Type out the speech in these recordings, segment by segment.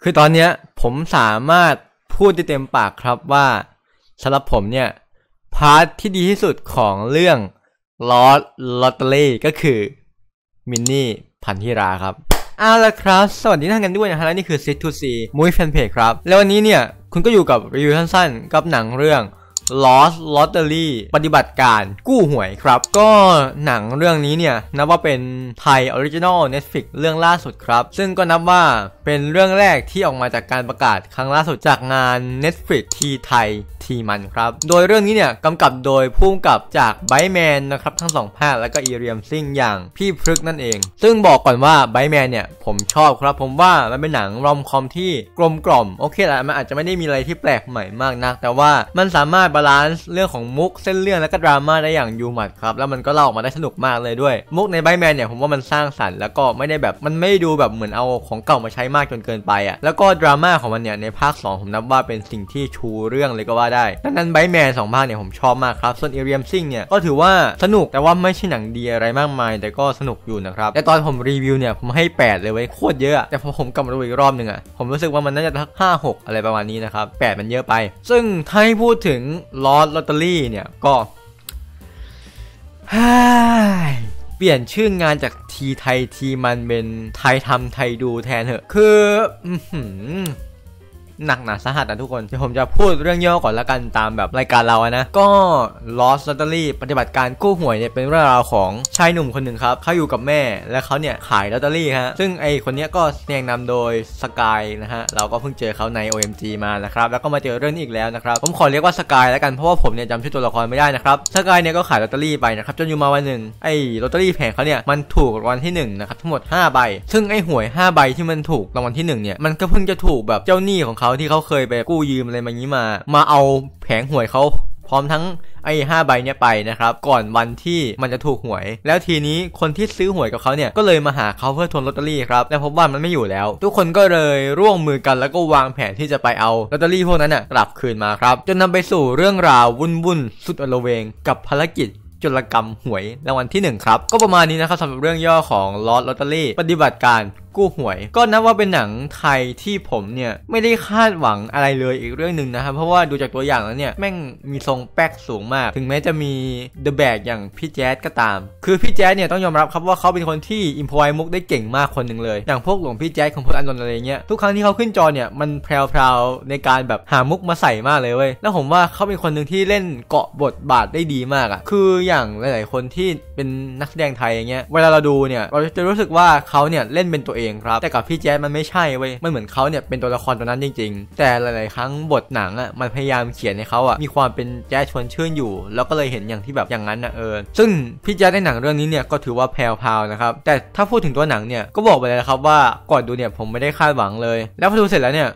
คือตอนเนี้ยผมสามารถพูดได้เต็มปากครับว่าสำหรับผมเนี่ยพาร์ทที่ดีที่สุดของเรื่อง Lost Lottery ก็คือมินนี่พันธิราครับเอาล่ะครับสวัสดีท่านกันด้วยนะครับและนี่คือ C2C Movie Fanpage ครับแล้ววันนี้เนี่ยคุณก็อยู่กับรีวิวสั้นๆกับหนังเรื่อง Lost Lottery ปฏิบัติการกู้หวยครับก็หนังเรื่องนี้เนี่ยนับว่าเป็นไทย Original Netflix เรื่องล่าสุดครับซึ่งก็นับว่าเป็นเรื่องแรกที่ออกมาจากการประกาศครั้งล่าสุดจากงาน Netflix ทีไทยทีมันครับโดยเรื่องนี้เนี่ยกำกับโดยผู้กำกับจากไบรท์แมนนะครับทั้ง2ภาคแล้วก็อีเรียมซิ่งอย่างพี่พฤกษ์นั่นเองซึ่งบอกก่อนว่าไบรท์แมนเนี่ยผมชอบครับผมว่ามันเป็นหนังรอมคอมที่กลมกล่อมโอเคแหละมันอาจจะไม่ได้มีอะไรที่แปลกใหม่มากนักแต่ว่ามันสามารถบาลานซ์เรื่องของมุกเส้นเรื่องและก็ดราม่าได้อย่างยูมัดครับแล้วมันก็เล่าออกมาได้สนุกมากเลยด้วยมุกในไบรท์แมนเนี่ยผมว่ามันสร้างสรรค์แล้วก็ไม่ได้แบบมันไม่ดูแบบเหมือนเอาของเก่ามาใช้มากจนเกินไปอ่ะแล้วก็ดราม่าของมันเนี่ยในภาค2ผมนับว่าเป็นสิ่งที่ชูเรื่องเลยก็ว่านั้นไบรท์แมน2ภาคเนี่ยผมชอบมากครับส่วนอีเรียมซิ่งเนี่ยก็ถือว่าสนุกแต่ว่าไม่ใช่หนังดีอะไรมากมายแต่ก็สนุกอยู่นะครับแต่ตอนผมรีวิวเนี่ยผมให้8เลยไว้โคตรเยอะแต่พอผมกลับมาดูอีกรอบหนึ่งอ่ะผมรู้สึกว่ามันน่าจะทัก5-6อะไรประมาณนี้นะครับ8มันเยอะไปซึ่งถ้าให้พูดถึง Lost Lottery เนี่ยก็เปลี่ยนชื่องานจากทีไทยทีมันเป็นไทยทำไทยดูแทนเถอะคือหนักหนาสาหัสนะทุกคนเดี๋ยวผมจะพูดเรื่องย่อก่อนละกันตามแบบรายการเราอะนะก็ Lost Lottery ปฏิบัติการกู้หวยเนี่ยเป็นเรื่องราวของชายหนุ่มคนหนึ่งครับเขาอยู่กับแม่และเขาเนี่ยขายลอตเตอรี่ฮะซึ่งไอคนนี้ก็แสดงนำโดยสกายนะฮะเราก็เพิ่งเจอเขาใน OMG มานะครับแล้วก็มาเจอเรื่องนี้อีกแล้วนะครับผมขอเรียกว่าสกายละกันเพราะว่าผมเนี่ยจำชื่อตัวละครไม่ได้นะครับสกายเนี่ยก็ขายลอตเตอรี่ไปนะครับจนอยู่มาวันหนึ่งไอลอตเตอรี่แผงเขาเนี่ยมันถูกรางวัลที่1นะครับทั้งหมด5ใบซึ่งไอหวย5ใบที่มันถูกรางวัลที่1เนี่ยมันก็เพิ่งจะถูกแบบเจ้าหนี้ของที่เขาเคยไปกู้ยืมอะไรมางี้มาเอาแผงหวยเขาพร้อมทั้งไอ้5ใบเนี่ยไปนะครับก่อนวันที่มันจะถูกหวยแล้วทีนี้คนที่ซื้อหวยกับเขาเนี่ยก็เลยมาหาเขาเพื่อทวงลอตเตอรี่ครับแต่พบว่ามันไม่อยู่แล้วทุกคนก็เลยร่วมมือกันแล้วก็วางแผนที่จะไปเอาลอตเตอรี่พวกนั้นน่ะกลับคืนมาครับจนนำไปสู่เรื่องราววุ่นสุดอลเวงกับภารกิจจุลกรรมหวยรางวัลที่1ครับก็ประมาณนี้นะครับสำหรับเรื่องย่อของ Lost Lottery ปฏิบัติการกู้หวยก็นับว่าเป็นหนังไทยที่ผมเนี่ยไม่ได้คาดหวังอะไรเลยอีกเรื่องหนึ่งนะครับเพราะว่าดูจากตัวอย่างแล้วเนี่ยแม่งมีทรงแป๊กสูงมากถึงแม้จะมี The Bag อย่างพี่แจ๊ดก็ตามคือพี่แจ๊ดเนี่ยต้องยอมรับครับว่าเขาเป็นคนที่อิมพอไวมุกได้เก่งมากคนหนึ่งเลยอย่างพวกหลวงพี่แจ๊ดของพลอันนท์อะไรเงี้ยทุกครั้งที่เขาขึ้นจอเนี่ยมันแพรวๆในการแบบหามุกมาใส่มากเลยเว้ยแล้วผมว่าเขาเป็นคนหนึ่งที่เล่นเกาะบทบาทได้ดีมากอ่ะคืออย่างหลายๆคนที่เป็นนักแสดงไทยอย่างเงี้ยเวลาเราดูเนี่ยเราจะรู้สึกว่าเขาเนี่ยเล่นเป็นตัวเองแต่กับพี่แจ๊ดมันไม่ใช่เว้ยมันเหมือนเขาเนี่ยเป็นตัวละครตัวนั้นจริงๆแต่หลายๆครั้งบทหนังอ่ะมันพยายามเขียนให้เขาอ่ะมีความเป็นแจ๊ดชวนชื่นอยู่แล้วก็เลยเห็นอย่างที่แบบอย่างนั้นนะซึ่งพี่แจ๊ดในหนังเรื่องนี้เนี่ยก็ถือว่าแพรวๆนะครับแต่ถ้าพูดถึงตัวหนังเนี่ยก็บอกไปเลยนะครับว่าก่อนดูเนี่ยผมไม่ได้คาดหวังเลยแล้วพอดูเสร็จแล้วเนี่ย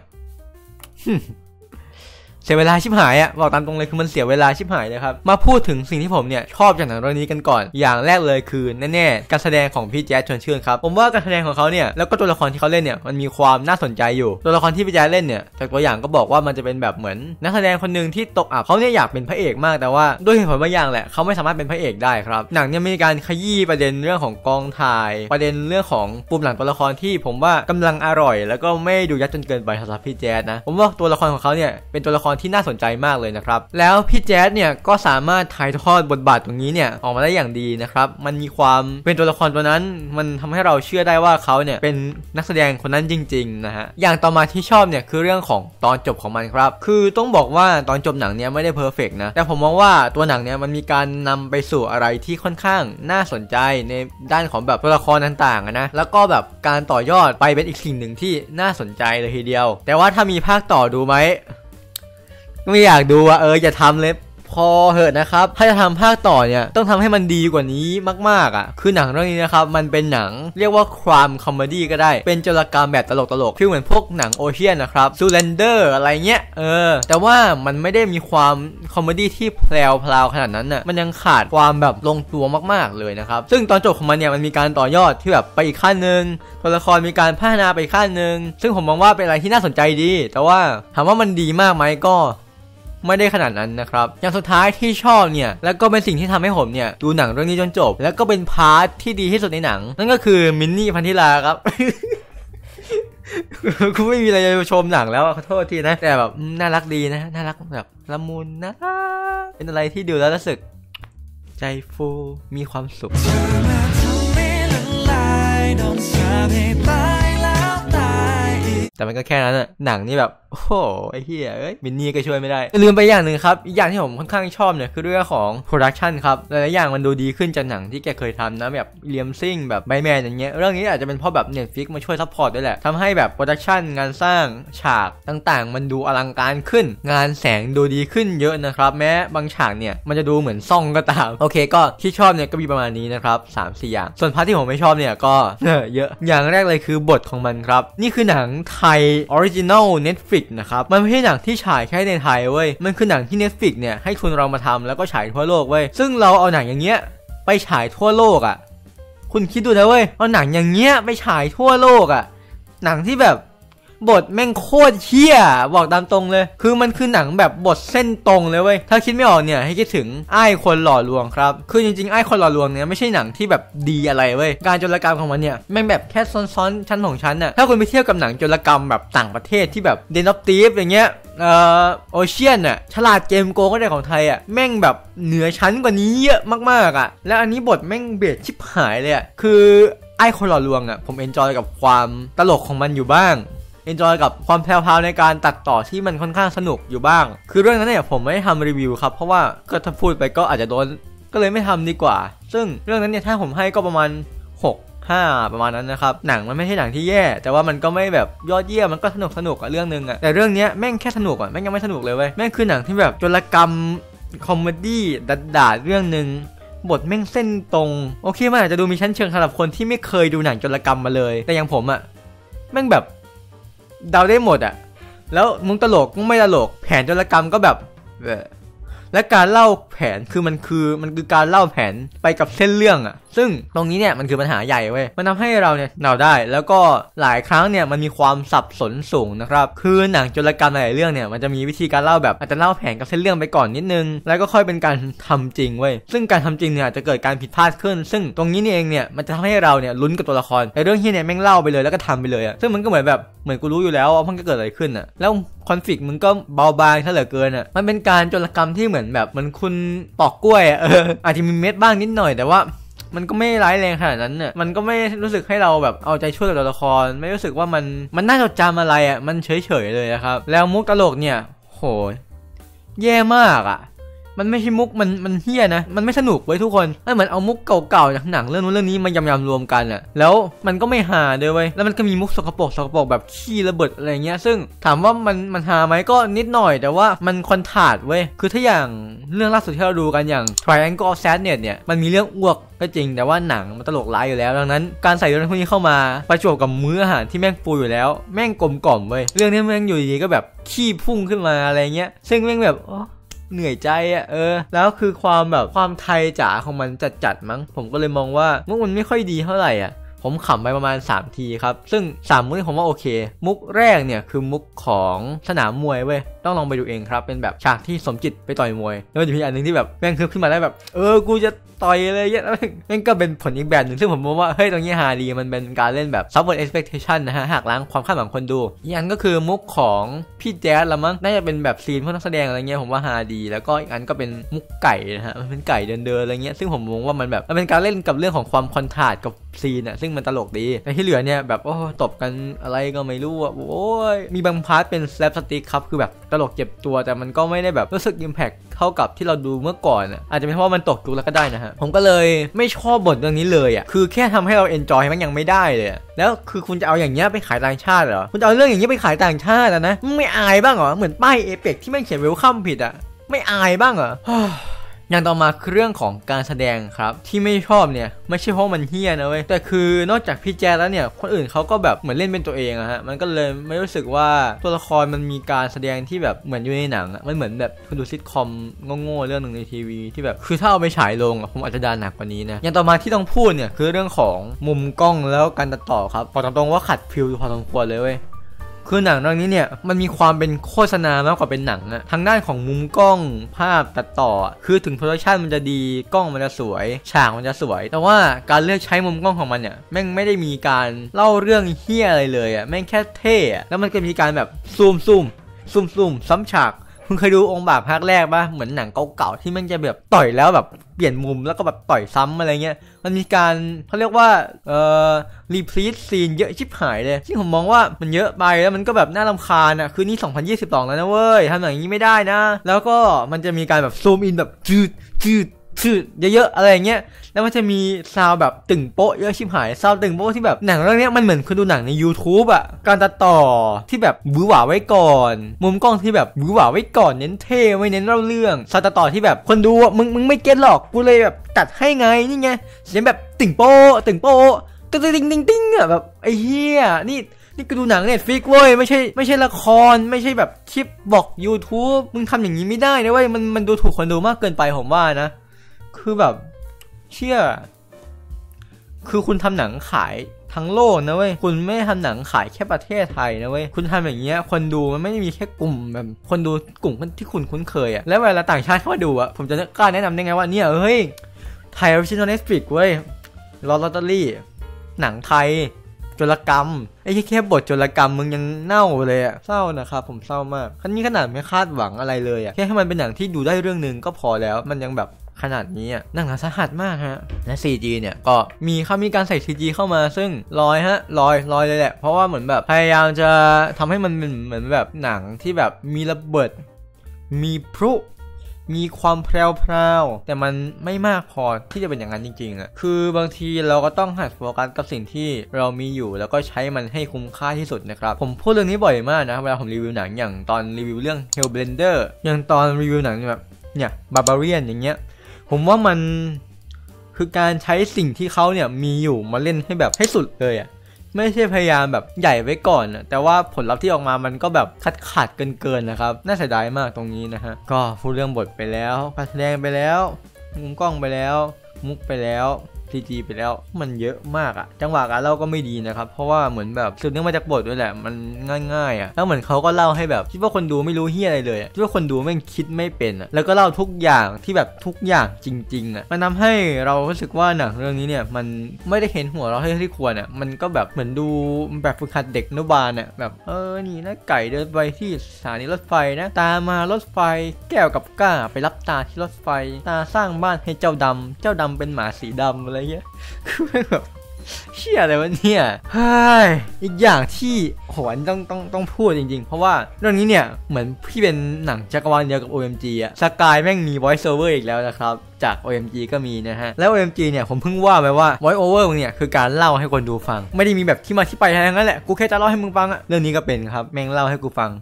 เสียเวลาชิบหายอ่ะบอกตามตรงเลยคือมันเสียเวลาชิบหายเลยครับมาพูดถึงสิ่งที่ผมเนี่ยชอบจากหนังเรื่องนี้กันก่อนอย่างแรกเลยคือแน่ๆการแสดงของพี่แจ๊ดชวนชื่นครับผมว่าการแสดงของเขาเนี่ยแล้วก็ตัวละครที่เขาเล่นเนี่ยมันมีความน่าสนใจอยู่ตัวละครที่พี่แจ๊ดเล่นเนี่ยจากตัวอย่างก็บอกว่ามันจะเป็นแบบเหมือนนักแสดงคนหนึ่งที่ตกอับเขาเนี่ยอยากเป็นพระเอกมากแต่ว่าด้วยเหตุผลบางอย่างแหละเขาไม่สามารถเป็นพระเอกได้ครับหนังเนี่ยมีการขยี้ประเด็นเรื่องของกองถ่ายประเด็นเรื่องของปูมหลังตัวละครที่ผมว่ากำลังอร่อยแล้วก็ไม่ดูยัดจนเกินไปสำหรับพี่แจ๊ดนะผมว่าตัวละครของเขาเนี่ยเป็นตัวละครที่น่าสนใจมากเลยนะครับแล้วพี่แจ๊ดเนี่ยก็สามารถถ่ายทอดบทบาทตรงนี้เนี่ยออกมาได้อย่างดีนะครับมันมีความเป็นตัวละครตัวนั้นมันทำให้เราเชื่อได้ว่าเขาเนี่ยเป็นนักแสดงคนนั้นจริงๆนะฮะอย่างต่อมาที่ชอบเนี่ยคือเรื่องของตอนจบของมันครับคือต้องบอกว่าตอนจบหนังเนี่ยไม่ได้เพอร์เฟกต์นะแต่ผมมองว่าตัวหนังเนี่ยมันมีการนำไปสู่อะไรที่ค่อนข้างน่าสนใจในด้านของแบบตัวละครต่างๆนะแล้วก็แบบการต่อยอดไปเป็นอีกสิ่งหนึ่งที่น่าสนใจเลยทีเดียวแต่ว่าถ้ามีภาคต่อดูไหมไม่อยากดูว่าอย่าทำเลยพอเหอะนะครับถ้าจะทำภาคต่อเนี่ยต้องทำให้มันดีกว่านี้มากๆอ่ะคือหนังเรื่องนี้นะครับมันเป็นหนังเรียกว่าความคอมเมดี้ก็ได้เป็นจุลกรรมแบบตลกๆคือเหมือนพวกหนังโอเชียนนะครับซูเรนเดอร์อะไรเงี้ยแต่ว่ามันไม่ได้มีความคอมเมดี้ที่แพรวๆขนาดนั้นน่ะมันยังขาดความแบบลงตัวมากๆเลยนะครับซึ่งตอนจบของมันเนี่ยมันมีการต่อยอดที่แบบไปอีกขั้นหนึ่งตัวละครมีการพัฒนาไปขั้นหนึ่งซึ่งผมมองว่าเป็นอะไรที่น่าสนใจดีแต่ว่าถามว่ามันดีมากไหมก็ไม่ได้ขนาดนั้นนะครับอย่างสุดท้ายที่ชอบเนี่ยแล้วก็เป็นสิ่งที่ทำให้ผมเนี่ยดูหนังเรื่องนี้จนจบแล้วก็เป็นพาร์ทที่ดีที่สุดในหนังนั่นก็คือมินนี่พันธิราครับ กูไม่มีอะไรจะชมหนังแล้วขอโทษทีนะแต่แบบน่ารักดีนะน่ารักแบบละมุนนะเป็นอะไรที่ดูแล้วรู้สึกใจฟูมีความสุขแต่มันก็แค่นั้นอะหนังนี่แบบโอ้โหไอ้เหี้ยมินนี่ก็ช่วยไม่ได้ลืมไปอย่างหนึ่งครับอีกอย่างที่ผมค่อนข้างชอบเนี่ยคือเรื่องของโปรดักชันครับหลายๆอย่างมันดูดีขึ้นจากหนังที่แกเคยทำนะแบบเลียมซิงแบบไบแมนอย่างเงี้ยเรื่องนี้อาจจะเป็นเพราะแบบ Netflix มาช่วยซัพพอร์ตด้วยแหละทำให้แบบโปรดักชันงานสร้างฉากต่างๆมันดูอลังการขึ้นงานแสงดูดีขึ้นเยอะนะครับแม้บางฉากเนี่ยมันจะดูเหมือนซ่องก็ตามโอเคก็ที่ชอบเนี่ยก็มีประมาณนี้นะครับ3-4 อย่างส่วนพาร์ทที่ผมไม่ชอบเนี่ยก็เยอะอย่างแรกเลยคือบทของมันครับนี่คือหนังไทย Original Netflixนะครับมันไม่ใช่หนังที่ฉายแค่ในไทยเว้ยมันคือหนังที่ Netflix เนี่ยให้ทุนเรามาทำแล้วก็ฉายทั่วโลกเว้ยซึ่งเราเอาหนังอย่างเงี้ยไปฉายทั่วโลกอ่ะคุณคิดดูนะเว้ยเอาหนังอย่างเงี้ยไปฉายทั่วโลกอ่ะหนังที่แบบบทแม่งโคตรเหี้ยบอกตามตรงเลยคือมันคือหนังแบบบทเส้นตรงเลยเว้ยถ้าคิดไม่ออกเนี่ยให้คิดถึงอ้ายคนหล่อลวงครับคือจริงๆอ้ายคนหล่อลวงเนี่ยไม่ใช่หนังที่แบบดีอะไรเว้ยการโจรกรรมของมันเนี่ยแม่งแบบแค่ซ้อนๆชั้นของชั้นน่ะถ้าคุณไปเทียบกับหนังโจรกรรมแบบต่างประเทศที่แบบเดนอฟตีฟอย่างเงี้ยโอเชียนน่ะฉลาดเกมโกงก็ได้ของไทยอ่ะแม่งแบบเหนือชั้นกว่านี้เยอะมากๆอ่ะแล้วอันนี้บทแม่งเบียดชิบหายเลยอ่ะคืออ้ายคนหล่อลวงอ่ะผมเอนจอยกับความตลกของมันอยู่บ้างเอนจอยกับความแพรวๆในการตัดต่อที่มันค่อนข้างสนุกอยู่บ้างคือเรื่องนั้นเนี่ยผมไม่ได้ทำรีวิวครับเพราะว่าก็ถ้าพูดไปก็อาจจะโดนก็เลยไม่ทำดีกว่าซึ่งเรื่องนั้นเนี่ยถ้าผมให้ก็ประมาณ6-5ประมาณนั้นนะครับหนังมันไม่ใช่หนังที่แย่แต่ว่ามันก็ไม่แบบยอดเยี่ยมมันก็สนุกอะเรื่องนึงอะแต่เรื่องเนี้ยแม่งแค่สนุกอะแม่งยังไม่สนุกเลยเว้ยแม่งคือหนังที่แบบโจรกรรมคอมเมดี้ด่าเรื่องนึงบทแม่งเส้นตรงโอเคมันอาจจะดูมีชั้นเชิงสำหรับคนที่ไม่เคยดูหนังโจรกรรมมาเลยแต่อย่างผมอะแม่งแบบเดาได้หมดอ่ะแล้วมึงตลกมึงไม่ตลกแผนโจรกรรมก็แบบและการเล่าแผนคือมันคือการเล่าแผนไปกับเส้นเรื่องอ่ะซึ่งตรงนี้เนี่ยมันคือปัญหาใหญ่เว้ยมันทำให้เราเนี่ยเดาได้แล้วก็หลายครั้งเนี่ยมันมีความสับสนสูงนะครับคือหนังโจรกรรมหลายเรื่องเนี่ยมันจะมีวิธีการเล่าแบบอาจจะเล่าแผนกับเส้นเรื่องไปก่อนนิดนึงแล้วก็ค่อยเป็นการทำจริงเว้ยซึ่งการทำจริงเนี่ยอาจจะเกิดการผิดพลาดขึ้นซึ่งตรงนี้เนี่ยเองเนี่ยมันจะทำให้เราเนี่ยลุ้นกับตัวละครในเรื่องที่เนี่ยแม่งเล่าไปเลยแล้วก็ทำไปเลยอ่ะซึ่งมันก็เหมือนกูรู้อยู่แล้วว่ามันจะเกิดอะไรขึ้นอ่ะแล้วคอนฟลิกต์มึงก็เบาบางซะเหลือเกินอ่ะมันเป็นการโจรกรรมที่เหมือนแบบมันคุณปอกกล้วยอ่ะอาจจะมีเม็ดบ้างนิดหน่อยแต่ว่ามันก็ไม่ร้ายแรงขนาดนั้นเนี่ยมันก็ไม่รู้สึกให้เราแบบเอาใจช่วยกับตัวละครไม่รู้สึกว่ามันน่าจดจำอะไรอ่ะมันเฉยๆเลยนะครับแล้วมุกตลกเนี่ยโหแย่มากอ่ะมันไม่ใช่มุกมันเฮี้ยนะมันไม่สนุกไว้ทุกคนมันเหมือนเอามุกเก่าๆจากหนังเรื่องนู้นเรื่องนี้มายำๆรวมกันอ่ะแล้วมันก็ไม่ฮาด้วยเว้ยแล้วมันก็มีมุกสกปรกแบบขี้ระเบิดอะไรเงี้ยซึ่งถามว่ามันฮาไหมก็นิดหน่อยแต่ว่ามันคอนทราสต์เว้ยคือถ้าอย่างเรื่องล่าสุดที่เราดูกันอย่าง Triangle of Sadness เนี่ยมันมีเรื่องอ้วกก็จริงแต่ว่าหนังมันตลกร้ายอยู่แล้วดังนั้นการใส่เรื่องพวกนี้เข้ามาประจวบกับมื้ออาหารที่แม่งฟูอยู่แล้วแม่งกลมกล่อมเว้ยเรื่องนี้แม่งอยู่ดีก็แบบขี้พุ่งขึ้นมาอะไรเงี้ยซึ่งแม่งแบบเหนื่อยใจอ่ะแล้วคือความไทยจ๋าของมันจัดมั้งผมก็เลยมองว่ามุกมันไม่ค่อยดีเท่าไหร่อ่ะผมขำไปประมาณ3ทีครับซึ่ง3มุกผมว่าโอเคมุกแรกเนี่ยคือมุกของสนามมวยเว้ยต้องลองไปดูเองครับเป็นแบบฉากที่สมจิตไปต่อยมวยแล้วจะมีอันนึงที่แบบแม่งขึ้นมาได้แบบกูจะต่อยเลยเนี่ยแม่งก็เป็นผลอีกแบบหนึ่งซึ่งผมมองว่าเฮ้ยตรงนี้ฮาดีมันเป็นการเล่นแบบ subvert expectation นะฮะหักล้างความคาดหวังคนดูอีกอันก็คือมุกของพี่แจ๊สละมั้งน่าจะเป็นแบบซีนพวกนักแสดงอะไรเงี้ยผมว่าฮาดีแล้วก็อีกอันก็เป็นมุกไก่นะฮะมันเป็นไก่เดินอะไรเงี้ยซึ่งผมมองว่ามันแบบมันเป็นการเล่นกับเรื่องของความคอนทราสต์กับซีนอะซึ่งมันตลกดีแต่ที่เหลือเนี่ยแบบโอ้ตบกันอะไรก็ไม่รู้อะโอ้ยมีบางพาร์ทเป็น slapstick ครับคือแบบตลกเจ็บตัวแต่มันก็ไม่ได้แบบรู้สึก impact เท่ากับที่เราดูเมื่อก่อนอะอาจจะเป็นเพราะมันตกยุคแล้วก็ได้นะฮะผมก็เลยไม่ชอบบทเรื่องนี้เลยอะคือแค่ทำให้เรา enjoy มันยังไม่ได้เลยแล้วคือคุณจะเอาอย่างเงี้ยไปขายต่างชาติเหรอคุณจะเอาเรื่องอย่างเงี้ยไปขายต่างชาตินะไม่อายบ้างเหรอเหมือนป้ายเอเปกที่แม่งเขียน welcome ผิดอะไม่อายบ้างเหรออย่างต่อมาคือเรื่องของการแสดงครับที่ไม่ชอบเนี่ยไม่ใช่เพราะมันเฮี้ยนะเว้ยแต่คือนอกจากพี่แจ๊แล้วเนี่ยคนอื่นเขาก็แบบเหมือนเล่นเป็นตัวเองอะฮะมันก็เลยไม่รู้สึกว่าตัวละครมันมีการแสดงที่แบบเหมือนอยู่ในหนังอะมันเหมือนแบบคุณดูซิทคอมโง่ๆเรื่องหนึ่งในทีวีที่แบบคือถ้าเอาไปฉายลงอะผมอาจจะด่าหนักกว่านี้นะอย่างต่อมาที่ต้องพูดเนี่ยคือเรื่องของมุมกล้องแล้วการตัดต่อครับบอกตามตรงว่าขัดฟิลพอสมควรเลยเว้ย คือหนังเรื่องนี้เนี่ยมันมีความเป็นโฆษณามากกว่าเป็นหนังอะทางด้านของมุมกล้องภาพตัดต่อคือถึงโปรดักชันมันจะดีกล้องมันจะสวยฉากมันจะสวยแต่ว่าการเลือกใช้มุมกล้องของมันเนี่ยแม่งไม่ได้มีการเล่าเรื่องเฮี้ยอะไรเลยอะแม่งแค่เท่อะแล้วมันก็มีการแบบซูมซ้ำฉากคุณเคยดูองค์บากภาคแรกป่ะเหมือนหนังเก่าๆที่มันจะแบบต่อยแล้วแบบเปลี่ยนมุมแล้วก็แบบต่อยซ้ำอะไรเงี้ยมันมีการเขาเรียกว่ารีพลีทซีนเยอะชิบหายเลยซึ่งผมมองว่ามันเยอะไปแล้วมันก็แบบน่ารำคาญอ่ะคือนี่2022แล้วนะเว้ยทำอย่างนี้ไม่ได้นะแล้วก็มันจะมีการแบบซูมอินแบบจืดเยอะๆอะไรเงี้ยแล้วมันจะมีซาวแบบตึงโป๊ะเยอะชิบหายซาวตึงโป๊ะที่แบบหนังเรื่องนี้มันเหมือนคุณดูหนังใน YouTube อ่ะการตัดต่อที่แบบบื้อหวาไว้ก่อนมุมกล้องที่แบบบื้อหวาไว้ก่อนเน้นเท่ไม่เน้นเล่าเรื่องซาวตัดต่อที่แบบคนดูอ่ะมึงไม่เก็ตหรอกกูเลยแบบตัดให้ไงนี่ไงเสียงแบบตึงโป๊ะตึงอ่ะแบบไอ้เหี้ยนี่ก็ดูหนัง Netflix เว้ยไม่ใช่ละครไม่ใช่แบบคลิปบอก YouTube มึงทำอย่างนี้ไม่ได้นะเว้ยมันดูถูกคนดูมากเกินไปผมว่านะคือแบบเชื่อคือคุณทำหนังขายทั้งโลกนะเว้ยคุณไม่ทำหนังขายแค่ประเทศไทยนะเว้ยคุณทำอย่างเงี้ยคนดูมันไม่ได้มีแค่กลุ่มแบบคนดูกลุ่มที่คุณคุ้นเคยอะแล้วเวลาต่างชาติเข้ามาดูอะผมจะกล้าแนะนำได้ไงว่าเนี่ยเฮ้ยไทยออริจินอล Netflix เว้ยLost Lotteriesหนังไทยโจรกรรมไอ้แค่บทโจรกรรมมึงยังเน่าเลยอะเศร้านะครับผมเศร้ามากขั้นนี้ขนาดไม่คาดหวังอะไรเลยอะแค่ให้มันเป็นหนังที่ดูได้เรื่องนึงก็พอแล้วมันยังแบบขนาดนี้อ่ะหนังสาหัสมากฮะและ 4G เนี่ยก็มีการใส่ 4G เข้ามาซึ่งลอยเลยแหละเพราะว่าเหมือนแบบพยายามจะทำให้มันเหมือนแบบหนังที่แบบมีระเบิดมีพลุมีความแพรวๆแต่มันไม่มากพอที่จะเป็นอย่างนั้นจริงๆอ่ะคือบางทีเราก็ต้องหัดโฟกัสกับสิ่งที่เรามีอยู่แล้วก็ใช้มันให้คุ้มค่าที่สุดนะครับผมพูดเรื่องนี้บ่อยมากนะเวลาผมรีวิวหนังอย่างตอนรีวิวเรื่อง Hell Blender อย่างตอนรีวิวหนังแบบเนี่ย Barbarian อย่างเงี้ยผมว่ามันคือการใช้สิ่งที่เขาเนี่ยมีอยู่มาเล่นให้แบบให้สุดเลยอ่ะไม่ใช่พยายามแบบใหญ่ไว้ก่อนอ่ะแต่ว่าผลลัพธ์ที่ออกมามันก็แบบขาดเกินนะครับน่าเสียดายมากตรงนี้นะฮะก็พูดเรื่องบทไปแล้วการแสดงไปแล้วมุมกล้องไปแล้วมุกไปแล้วซีจีไปแล้วมันเยอะมากอ่ะจังหวะการเล่าก็ไม่ดีนะครับเพราะว่าเหมือนแบบสืบเนื่องมาจากบทด้วยแหละมันง่ายๆอ่ะแล้วเหมือนเขาก็เล่าให้แบบคิดว่าคนดูไม่รู้เฮี้ยอะไรเลยคิดว่าคนดูไม่คิดไม่เป็นอ่ะแล้วก็เล่าทุกอย่างที่แบบทุกอย่างจริงๆอ่ะมันทำให้เรารู้สึกว่าหนังเรื่องนี้เนี่ยมันไม่ได้เห็นหัวเราให้ที่ควรอ่ะมันก็แบบเหมือนดูแบบฝึกหัดเด็กอนุบาลอ่ะแบบนี่นะไก่เดินไปที่สถานีรถไฟนะตามารถไฟแก้วกับก้าไปรับตาที่รถไฟตาสร้างบ้านให้เจ้าดำเจ้าดำเป็นหมาสีดำอะไรเงี้ยคือแบบเชี่ยอะไรวะเนี่ยอีกอย่างที่โหนต้องพูดจริงๆเพราะว่าเรื่องนี้เนี่ยเหมือนพี่เป็นหนังจักรวาลเดียวกับ OMG อะสกายแม่งมี voice over อีกแล้วนะครับจาก OMG ก็มีนะฮะแล้ว OMG เนี่ยผมเพิ่งว่าไปว่า voice over เนี่ยคือการเล่าให้คนดูฟังไม่ได้มีแบบที่มาที่ไปอะไรงั้นแหละกูแค่จะเล่าให้มึงฟังอะเรื่องนี้ก็เป็นครับแม่งเล่าให้กูฟัง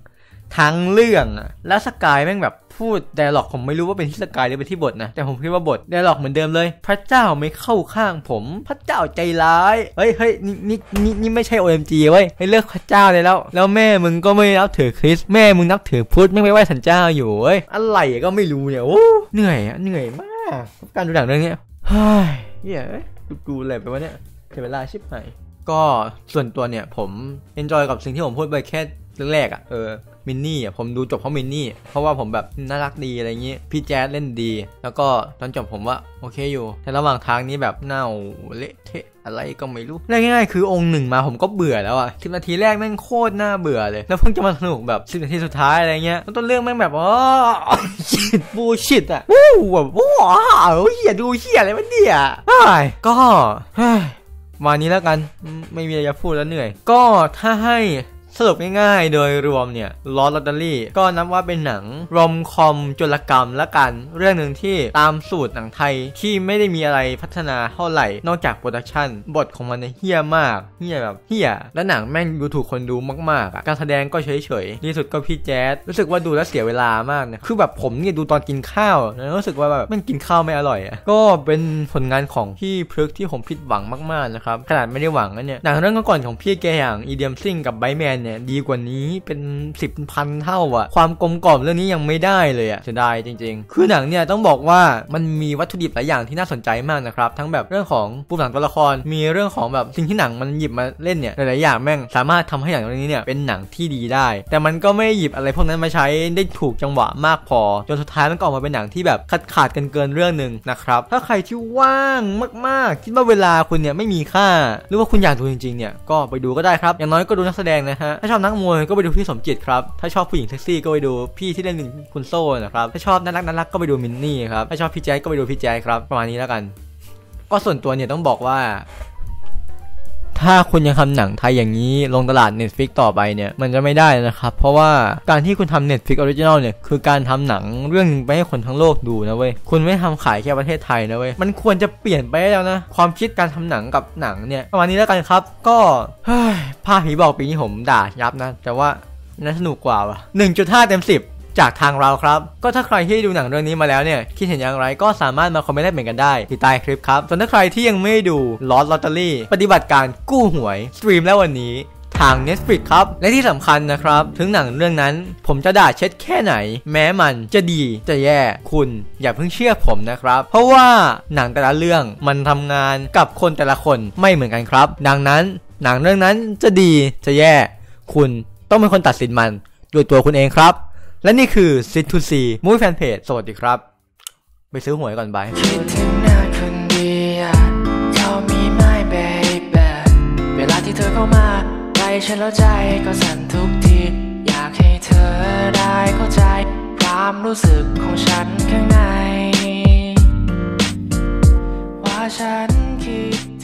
ทั้งเรื่องอะแล้วสกายแม่งแบบพูดไดอะล็อกผมไม่รู้ว่าเป็นที่สกายหรือเป็นที่บทนะแต่ผมคิดว่าบทไดอะล็อกเหมือนเดิมเลยพระเจ้าไม่เข้าข้างผมพระเจ้าใจร้ายเฮ้ยนี่ไม่ใช่ OMG เว้ยให้เลิกพระเจ้าเลยแล้วแม่มึงก็ไม่นับถือคริสต์แม่มึงนับถือพุทธไม่ไหว้สันเจ้าอยู่เว้ยอะไรก็ไม่รู้เนี่ยโอ้เหนื่อยมากการดูหนังเรื่องนี้เฮ้ยดูอะไรไปวะเนี่ยเสียเวลาชิบหายก็ส่วนตัวเนี่ยผมเอนจอยกับสิ่งที่ผมพูดไปแค่เรื่องแรกอ่ะมินนี่อ่ะผมดูจบเพราะมินนี่เพราะว่าผมแบบน่ารักดีอะไรอย่างงี้พี่แจ๊ดเล่นดีแล้วก็ตอนจบผมว่าโอเคอยู่แต่ระหว่างทางนี้แบบเน่าเละเทะอะไรก็ไม่รู้เรื่องง่ายๆคือองค์หนึ่งมาผมก็เบื่อแล้วอ่ะ10 นาทีแรกแม่งโคตรน่าเบื่อเลยแล้วเพิ่งจะมาสนุกแบบ10 นาทีสุดท้ายอะไรเงี้ยต้นเรื่องแม่งแบบอ๋อบูชิดอ่ะว้าวเหี้ยดูเหี้ยอะไรวะเนี่ยก็วันนี้แล้วกันไม่มีอะไรจะพูดแล้วเหนื่อยก็ถ้าให้สรุปง่ายๆโดยรวมเนี่ย Lost Lotteries ก็นับว่าเป็นหนังรอมคอมโจรกรรมละกันเรื่องหนึ่งที่ตามสูตรหนังไทยที่ไม่ได้มีอะไรพัฒนาเท่าไหร่นอกจากโปรดักชันบทของมันเฮี้ยมากเฮี้ยและหนังแม่งดูถูกคนดูมากๆอ่ะการแสดงก็เฉยๆที่สุดก็พี่แจ๊ดรู้สึกว่าดูแล้วเสียเวลามากนะคือแบบผมเนี่ยดูตอนกินข้าวแล้วรู้สึกว่าแบบมันกินข้าวไม่อร่อยอ่ะก็เป็นผลงานของพี่พฤกษ์ที่ผมผิดหวังมากๆนะครับขนาดไม่ได้หวังนะเนี่ยหนังเรื่องก่อนของพี่แกอย่างอีเดียมซิงกับไบแมน เนี่ยดีกว่านี้เป็น10,000เท่าอะความกลมกล่อมเรื่องนี้ยังไม่ได้เลยอะเสียดายจริงๆคือหนังเนี่ยต้องบอกว่ามันมีวัตถุดิบหลายอย่างที่น่าสนใจมากนะครับทั้งแบบเรื่องของปูหนังตัวละครมีเรื่องของแบบสิ่งที่หนังมันหยิบมาเล่นเนี่ยหลายๆอย่างแม่งสามารถทำให้หนังเรื่องนี้เนี่ยเป็นหนังที่ดีได้แต่มันก็ไม่หยิบอะไรพวกนั้นมาใช้ได้ถูกจังหวะมากพอจนสุดท้ายมันก็ออกมาเป็นหนังที่แบบขาดกันเกินเรื่องหนึ่งนะครับถ้าใครที่ว่างมากๆคิดว่าเวลาคุณเนี่ยไม่มีค่าหรือว่าคุณอยากดูจริงๆเนี่ยก็ไปดูก็ได้ครับอย่างน้อยก็ดูนักแสดงนะฮะถ้าชอบนักมวยก็ไปดูพี่สมจิตครับถ้าชอบผู้หญิงเซ็กซี่ก็ไปดูพี่ที่เล่นคุณโซ่นะครับถ้าชอบน่ารักก็ไปดูมินนี่ครับถ้าชอบพี่แจ๊คก็ไปดูพี่แจ๊คครับประมาณนี้แล้วกันก็ส่วนตัวเนี่ยต้องบอกว่าถ้าคุณยังทำหนังไทยอย่างนี้ลงตลาด Netflix ต่อไปเนี่ยมันจะไม่ได้นะครับเพราะว่าการที่คุณทำ Netflix Original เนี่ยคือการทำหนังเรื่องนึงไปให้คนทั้งโลกดูนะเว้ยคุณไม่ทำขายแค่ประเทศไทยนะเว้ยมันควรจะเปลี่ยนไปแล้วนะความคิดการทำหนังกับหนังเนี่ยประมาณนี้แล้วกันครับก็ภาพผีบอกปีนี้ผมด่ายับนะแต่ว่าน่าสนุกกว่าว่ะ 1.5 เต็ม 10จากทางเราครับก็ถ้าใครที่ดูหนังเรื่องนี้มาแล้วเนี่ยคิดเห็นอย่างไรก็สามารถมาคอมเมนต์เหมือนกันได้ที่ใต้คลิปครับส่วนถ้าใครที่ยังไม่ดู Lost Lottery ปฏิบัติการกู้หวยสตรีมแล้ววันนี้ทาง Netflix ครับและที่สำคัญนะครับถึงหนังเรื่องนั้นผมจะด่าเช็ดแค่ไหนแม้มันจะดีจะแย่คุณอย่าเพิ่งเชื่อผมนะครับเพราะว่าหนังแต่ละเรื่องมันทำงานกับคนแต่ละคนไม่เหมือนกันครับดังนั้นหนังเรื่องนั้นจะดีจะแย่คุณต้องเป็นคนตัดสินมันด้วยตัวคุณเองครับและนี่คือ C2C Movie Fanpage สวัสดีครับไปซื้อหวยก่อนบายเวลาที่เธอเข้ามาใจฉันแล้วใจก็สั่นทุกทีอยากให้เธอได้เข้าใจความรู้สึกของฉันข้างในว่าฉันคิด